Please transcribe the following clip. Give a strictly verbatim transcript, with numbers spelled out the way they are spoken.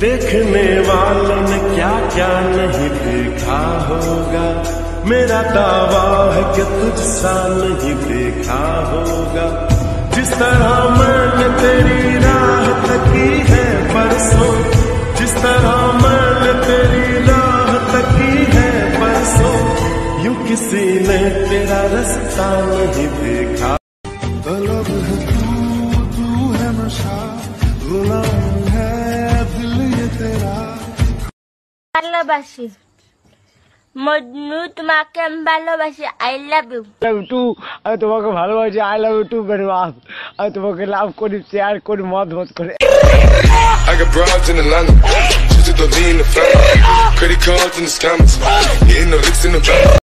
देखने वालों ने क्या क्या नहीं देखा होगा, मेरा दावा है कि तुझसा नहीं देखा होगा। जिस तरह मैंने तेरी राह तकी है परसों, जिस तरह मैंने तेरी राह तकी है परसों, यूं किसी ने तेरा रास्ता नहीं देखा। ভালোবাসি মজনু, তোমাকে আমি ভালোবাসি। I love you love too. আমি তোমাকে ভালোবাসি। আই লাভ ইউ টু বরবাদ। আমি তোমাকে লাভ করি, শেয়ার করি, মহব্বত করি। I got broads in Atlanta, just to lean the family, credit cards in the scammers, getting the licks in the bank.